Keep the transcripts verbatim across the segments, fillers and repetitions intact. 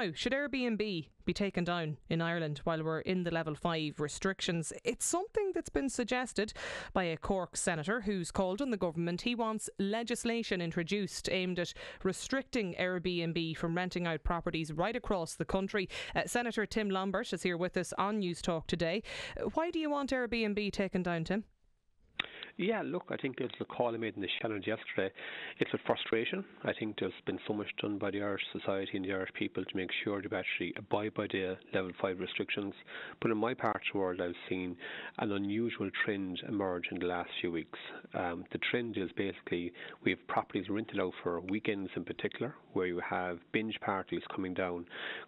Now, should Airbnb be taken down in Ireland while we're in the level five restrictions? It's something that's been suggested by a Cork senator who's called on the government. He wants legislation introduced aimed at restricting Airbnb from renting out properties right across the country. Uh, Senator Tim Lombard is here with us on Newstalk today. Why do you want Airbnb taken down, Tim? Yeah, look, I think there's a call I made in the Seanad yesterday. It's with frustration. I think there's been so much done by the Irish society and the Irish people to make sure they actually abide by the level five restrictions. But in my part of the world, I've seen an unusual trend emerge in the last few weeks. Um, the trend is basically we have properties rented out for weekends in particular, where you have binge parties coming down,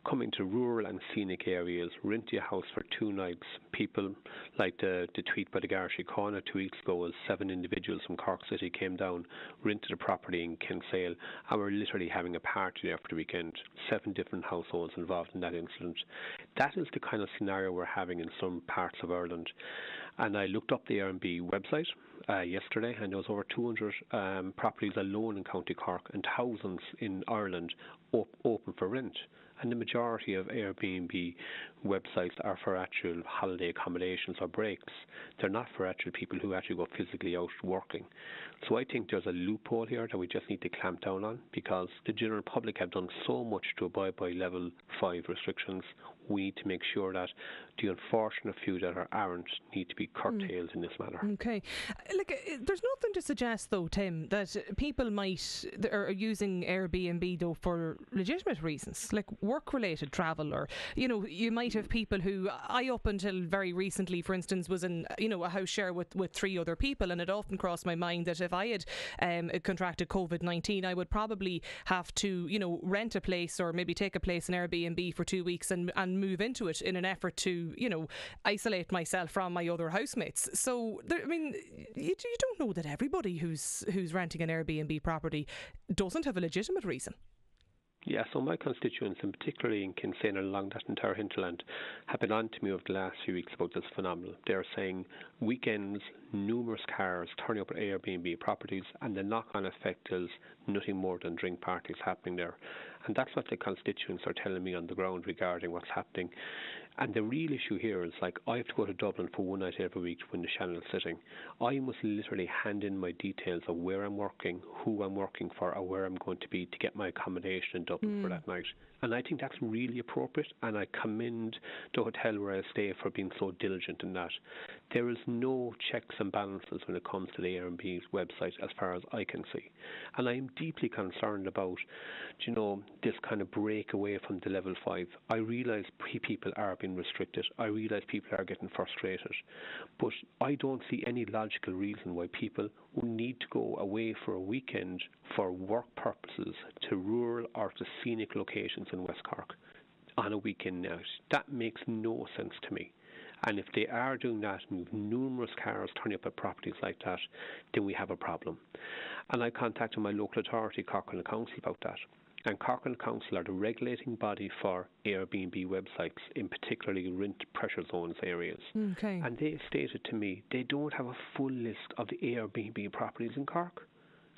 coming to rural and scenic areas, rent your house for two nights. People, like the, the tweet by the Garda Síochána two weeks ago, seven individuals from Cork City came down, rented a property in Kinsale, and were literally having a party there for the weekend. Seven different households involved in that incident. That is the kind of scenario we're having in some parts of Ireland. And I looked up the Airbnb website uh, yesterday, and there was over two hundred um, properties alone in County Cork and thousands in Ireland op- open for rent. And the majority of Airbnb websites are for actual holiday accommodations or breaks. They're not for actual people who actually go physically out working. So I think there's a loophole here that we just need to clamp down on, because the general public have done so much to abide by level five restrictions. We need to make sure that the unfortunate few that are aren't need to be curtailed mm. in this manner. Okay. Look, there's nothing to suggest though, Tim, that people might are using Airbnb though for legitimate reasons, like work-related travel, or, you know, you might have people who, I up until very recently, for instance, was in, you know, a house share with, with three other people, and it often crossed my mind that if I had um, contracted COVID nineteen, I would probably have to, you know, rent a place or maybe take a place in Airbnb for two weeks and, and move into it in an effort to, you know, isolate myself from my other housemates. So, there, I mean, you, you don't know that everybody who's who's renting an Airbnb property doesn't have a legitimate reason. Yeah, so my constituents, and particularly in Kinsale and along that entire hinterland, have been on to me over the last few weeks about this phenomenon. They're saying weekends, numerous cars turning up at Airbnb properties, and the knock-on effect is nothing more than drink parties happening there. And that's what the constituents are telling me on the ground regarding what's happening. And the real issue here is, like, I have to go to Dublin for one night every week when the Seanad is sitting. I must literally hand in my details of where I'm working, who I'm working for, or where I'm going to be to get my accommodation in Dublin mm. for that night. And I think that's really appropriate, and I commend the hotel where I stay for being so diligent in that. There is no checks and balances when it comes to the Airbnb's website as far as I can see. And I am deeply concerned about, you know, this kind of break away from the level five. I realise people are being restricted. I realise people are getting frustrated. But I don't see any logical reason why people who need to go away for a weekend for work purposes to rural or to scenic locations in West Cork on a weekend out. That makes no sense to me. And if they are doing that, and with numerous cars turning up at properties like that, then we have a problem. And I contacted my local authority, Cork County Council, about that. And Cork County Council are the regulating body for Airbnb websites, in particularly rent pressure zones areas. Okay. And they stated to me they don't have a full list of the Airbnb properties in Cork.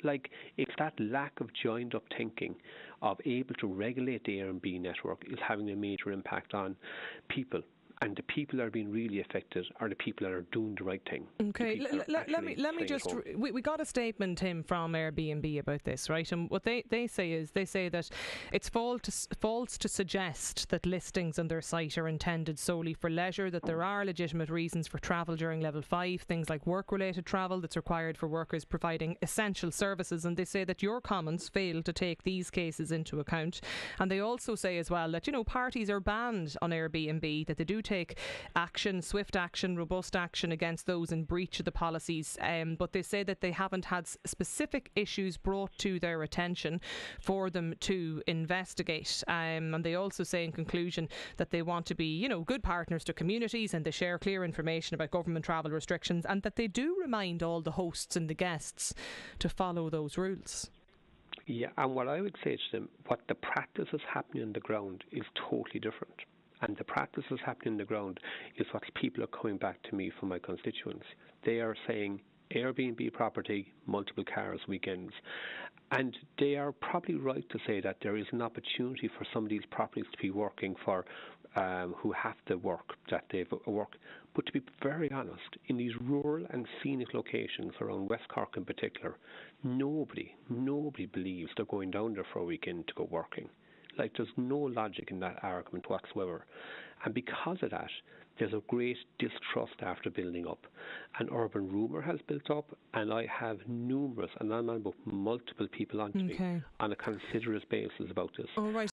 Like, it's that lack of joined-up thinking of able to regulate the Airbnb network is having a major impact on people. And the people that are being really affected are the people that are doing the right thing. Okay, l- l- let me let me just... Re- we, we got a statement, Tim, from Airbnb about this, right? And what they, they say is, they say that it's false to, false to suggest that listings on their site are intended solely for leisure, that there are legitimate reasons for travel during level five, things like work-related travel that's required for workers providing essential services. And they say that your comments fail to take these cases into account. And they also say as well that, you know, parties are banned on Airbnb, that they do take action, swift action, robust action against those in breach of the policies. Um, but they say that they haven't had specific issues brought to their attention for them to investigate. Um, and they also say in conclusion that they want to be, you know, good partners to communities, and they share clear information about government travel restrictions, and that they do remind all the hosts and the guests to follow those rules. Yeah, and what I would say to them, what the practice is happening on the ground is totally different. And the practices happening on the ground is what people are coming back to me from my constituents. They are saying Airbnb property, multiple cars, weekends. And they are probably right to say that there is an opportunity for some of these properties to be working for um, who have the work that they've worked. But to be very honest, in these rural and scenic locations around West Cork in particular, nobody, nobody believes they're going down there for a weekend to go working. Like, there's no logic in that argument whatsoever. And because of that, there's a great distrust after building up. And urban rumour has built up, and I have numerous, and I'm about multiple people on to okay. me on a continuous basis about this. All right.